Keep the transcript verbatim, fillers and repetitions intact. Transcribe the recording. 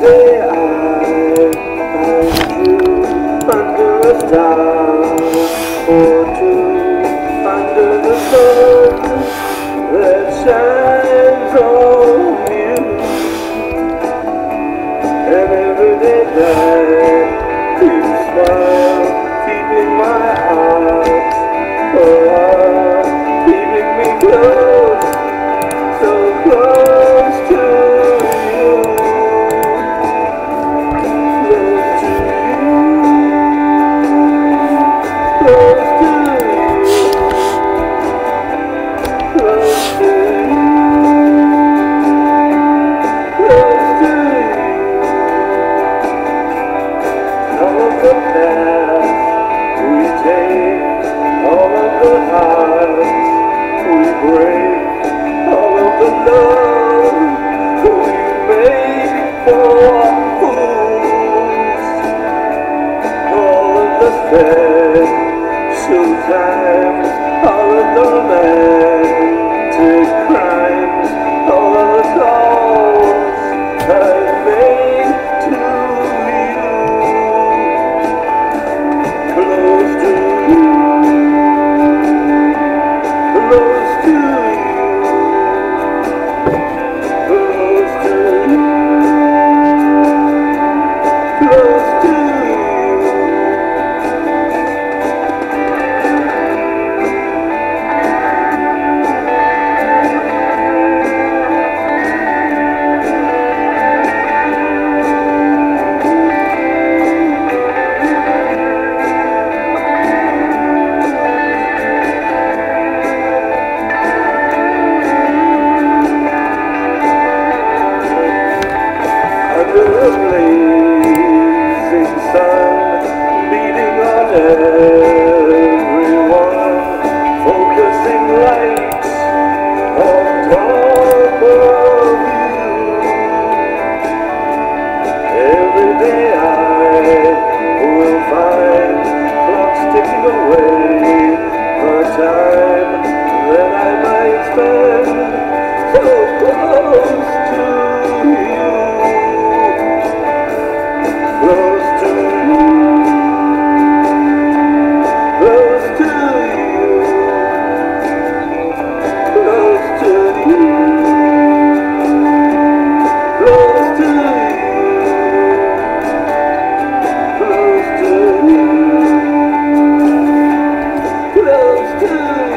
day I found you under a star or two under the sun that shines on you, and every day that you smile, keeping my heart, oh, keeping me close, so close to. Sometimes all of the romantic crimes, all of the calls I've made to you, close to you, close to you, close to you, close to you. Let's go.